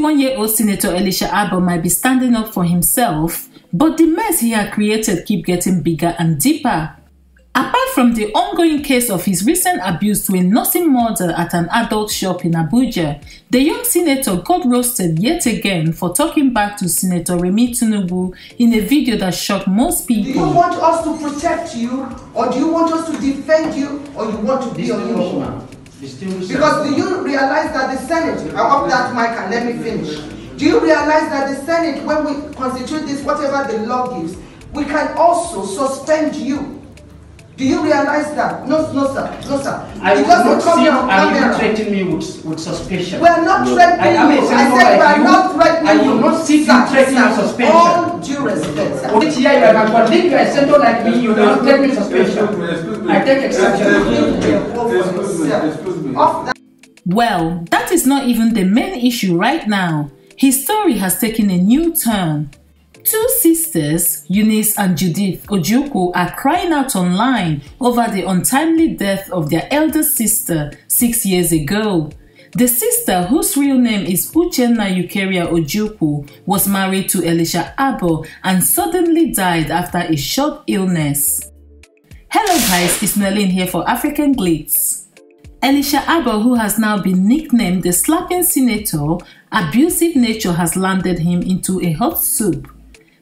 41-year-old Senator Elisha Abbo might be standing up for himself, but the mess he had created keep getting bigger and deeper. Apart from the ongoing case of his recent abuse to a nursing mother at an adult shop in Abuja, the young senator got roasted yet again for talking back to Senator Remi Tinubu in a video that shocked most people. Do you want us to protect you, or do you want us to defend you, or you want to be on your own? Because do you realize that the Senate, I hope that mic and let me finish. Do you realize that the Senate, when we constitute this, whatever the law gives, we can also suspend you? Do you realize that? No, no, sir. No, sir. I will not see you are threatening me with suspension. We are not threatening you. I said we are not threatening you. I will not see you threatening me with suspension. All due respect, sir. You are my colleague. I said, don't like me. You will not threaten me with suspension. I take exception. Well, that is not even the main issue right now. His story has taken a new turn. Two sisters, Eunice and Judith Ojukwu, are crying out online over the untimely death of their elder sister 6 years ago. The sister, whose real name is Uchenna Eucharia Ojukwu, was married to Elisha Abbo and suddenly died after a short illness. Hello guys, it's Merlin here for African Glitz. Elisha Abbo, who has now been nicknamed the slapping senator, abusive nature has landed him into a hot soup.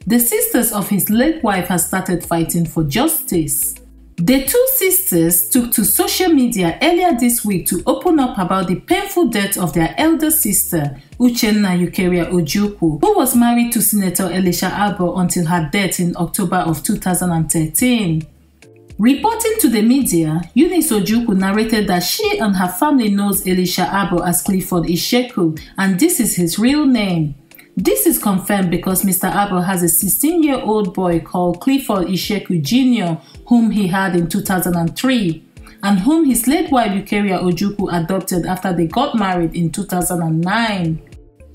The sisters of his late wife have started fighting for justice. The two sisters took to social media earlier this week to open up about the painful death of their elder sister, Uchenna Eucharia Ojukwu, who was married to Senator Elisha Abbo until her death in October of 2013. Reporting to the media, Eunice Ojukwu narrated that she and her family knows Elisha Abbo as Clifford Ishiaku, and this is his real name. This is confirmed because Mr. Abbo has a 16-year-old boy called Clifford Ishiaku Junior, whom he had in 2003, and whom his late wife Eucharia Ojukwu adopted after they got married in 2009.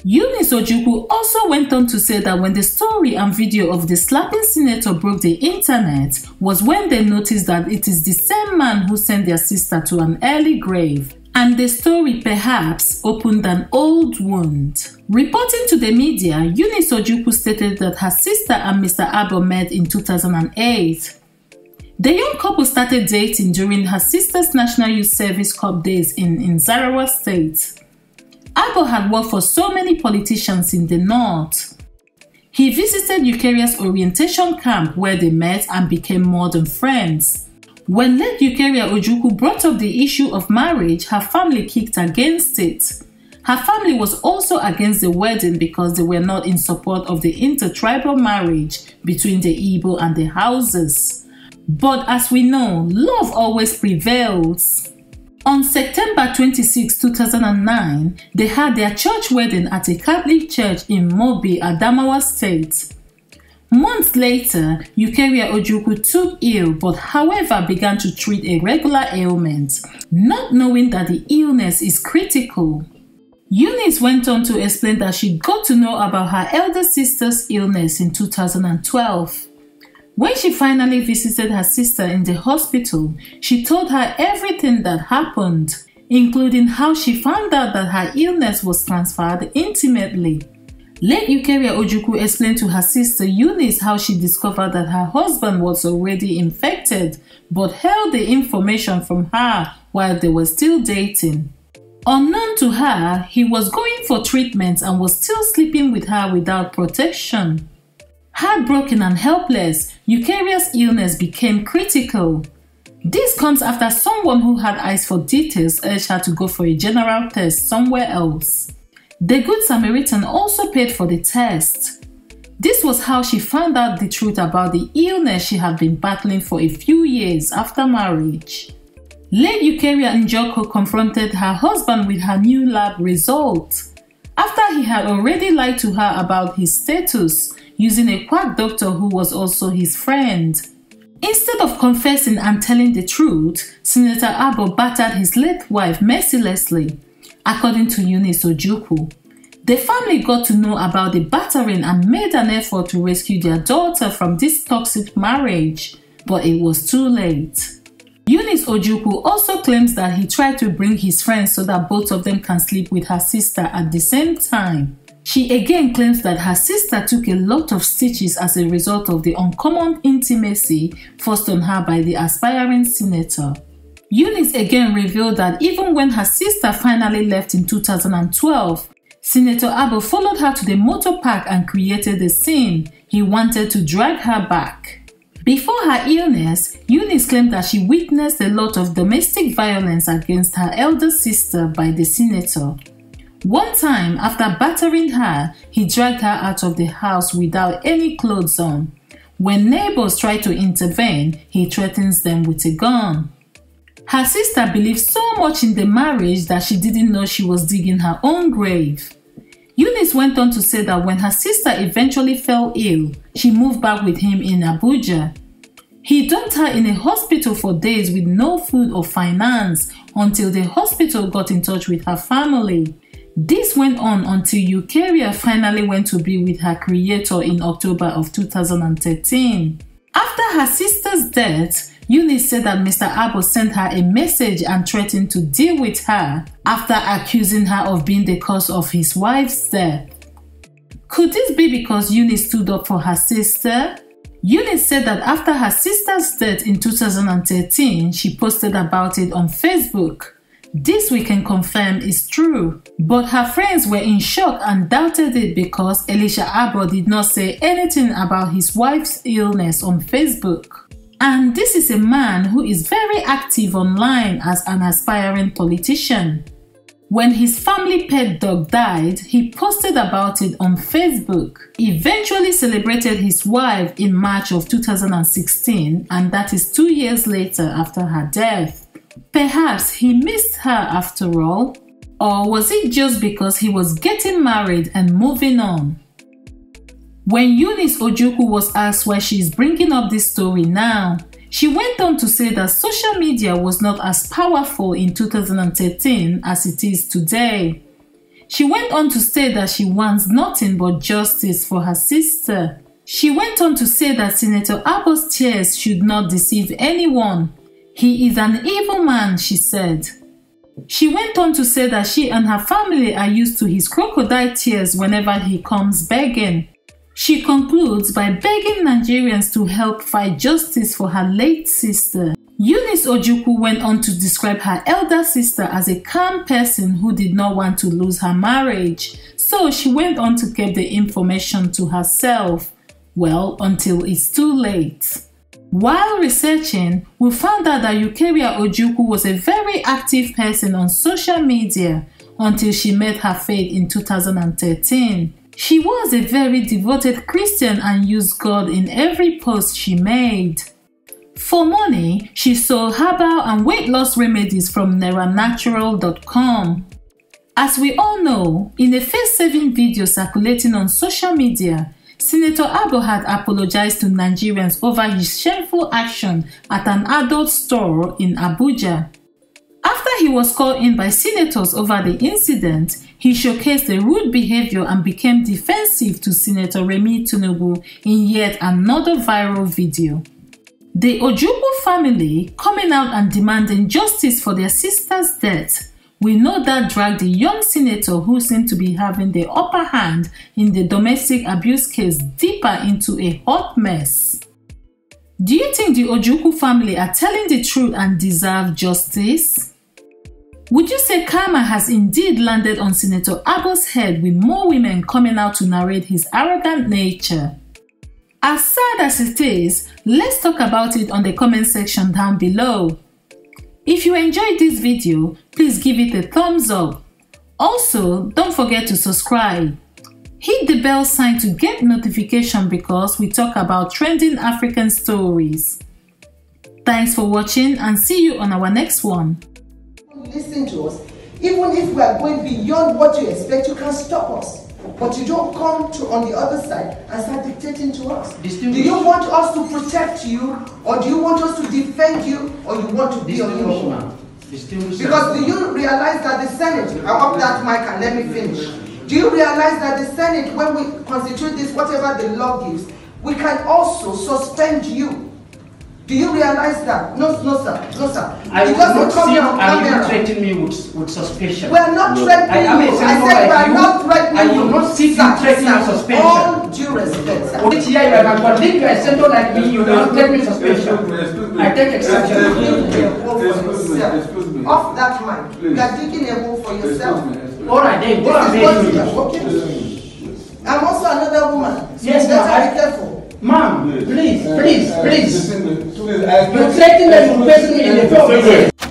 Eunice Ojukwu also went on to say that when the story and video of the slapping senator broke the internet was when they noticed that it is the same man who sent their sister to an early grave. And the story perhaps opened an old wound. Reporting to the media, Eunice Ojukwu stated that her sister and Mr. Abbo met in 2008. The young couple started dating during her sister's National Youth Service Corps days in Nasarawa State. Abbo had worked for so many politicians in the north. He visited Eucharia's orientation camp where they met and became more than friends. When late Eucharia Ojukwu brought up the issue of marriage, her family kicked against it. Her family was also against the wedding because they were not in support of the intertribal marriage between the Igbo and the Hausas. But as we know, love always prevails. On September 26, 2009, they had their church wedding at a Catholic church in Mobi, Adamawa State. Months later, Eucharia Ojukwu took ill but however began to treat a regular ailment, not knowing that the illness is critical. Eunice went on to explain that she got to know about her elder sister's illness in 2012. When she finally visited her sister in the hospital, she told her everything that happened, including how she found out that her illness was transferred intimately. Late Eucharia Ojukwu explained to her sister Eunice how she discovered that her husband was already infected but held the information from her while they were still dating. Unknown to her, he was going for treatment and was still sleeping with her without protection. Heartbroken and helpless, Eucharia's illness became critical. This comes after someone who had eyes for details urged her to go for a general test somewhere else. The Good Samaritan also paid for the test. This was how she found out the truth about the illness she had been battling for a few years after marriage. Late Eucharia Ojukwu confronted her husband with her new lab results. After he had already lied to her about his status using a quack doctor who was also his friend. Instead of confessing and telling the truth, Senator Abbo battered his late wife mercilessly. According to Eunice Ojukwu, the family got to know about the battering and made an effort to rescue their daughter from this toxic marriage, but it was too late. Eunice Ojukwu also claims that he tried to bring his friends so that both of them can sleep with her sister at the same time. She again claims that her sister took a lot of stitches as a result of the uncommon intimacy forced on her by the aspiring senator. Eunice again revealed that even when her sister finally left in 2012, Senator Abbo followed her to the motor park and created a scene. He wanted to drag her back. Before her illness, Eunice claimed that she witnessed a lot of domestic violence against her elder sister by the senator. One time, after battering her, he dragged her out of the house without any clothes on. When neighbors try to intervene, he threatens them with a gun. Her sister believed so much in the marriage that she didn't know she was digging her own grave. Eunice went on to say that when her sister eventually fell ill, she moved back with him in Abuja. He dumped her in a hospital for days with no food or finance until the hospital got in touch with her family. This went on until Eucharia finally went to be with her creator in October of 2013. After her sister's death, Eunice said that Mr. Abbo sent her a message and threatened to deal with her after accusing her of being the cause of his wife's death. Could this be because Eunice stood up for her sister? Eunice said that after her sister's death in 2013, she posted about it on Facebook. This we can confirm is true, but her friends were in shock and doubted it because Elisha Abbo did not say anything about his wife's illness on Facebook. And this is a man who is very active online as an aspiring politician. When his family pet dog died, he posted about it on Facebook. He eventually celebrated his wife in March of 2016, and that is 2 years later after her death. Perhaps he missed her after all, or was it just because he was getting married and moving on? When Eunice Ojukwu was asked why she is bringing up this story now, she went on to say that social media was not as powerful in 2013 as it is today. She went on to say that she wants nothing but justice for her sister. She went on to say that Senator Abbo's tears should not deceive anyone. He is an evil man, she said. She went on to say that she and her family are used to his crocodile tears whenever he comes begging. She concludes by begging Nigerians to help fight justice for her late sister. Eunice Ojukwu went on to describe her elder sister as a calm person who did not want to lose her marriage, so she went on to keep the information to herself, well, until it's too late. While researching, we found out that Eucharia Ojukwu was a very active person on social media until she met her fate in 2013. She was a very devoted Christian and used God in every post she made. For money, she sold herbal and weight loss remedies from NaariaNatural.com. As we all know, in a face-saving video circulating on social media, Senator Abbo had apologized to Nigerians over his shameful action at an adult store in Abuja. After he was called in by senators over the incident, he showcased the rude behavior and became defensive to Senator Remi Tinubu in yet another viral video. The Ojukwu family, coming out and demanding justice for their sister's death, we know that dragged the young senator who seemed to be having the upper hand in the domestic abuse case deeper into a hot mess. Do you think the Ojukwu family are telling the truth and deserve justice? Would you say karma has indeed landed on Senator Abbo's head with more women coming out to narrate his arrogant nature? As sad as it is, let's talk about it on the comment section down below. If you enjoyed this video, please give it a thumbs up. Also, don't forget to subscribe. Hit the bell sign to get notification because we talk about trending African stories. Thanks for watching and see you on our next one. Listen to us. Even if we are going beyond what you expect, you can stop us. But you don't come to on the other side and start dictating to us. Do you want us to protect you, or do you want us to defend you, or you want to be on your own? Because do you realize that the Senate, I hope that Mike and let me finish. Do you realize that the Senate, when we constitute this, whatever the law gives, we can also suspend you? Do you realize that? No, no, sir. No, sir. I will not see you threaten me with suspicion. We are not threatening you. I said we are not threatening you. I will not see you threatening with suspicion. All due respect, sir. Which year you are going to leave a center like me, you will threaten me suspicion. I take exception. Off that mind. You are taking a vote for yourself. All right, then go and face me. I'm also another woman. Yes, better be careful. Ma'am, please, please, please. You're threatening me, you're facing me in the face.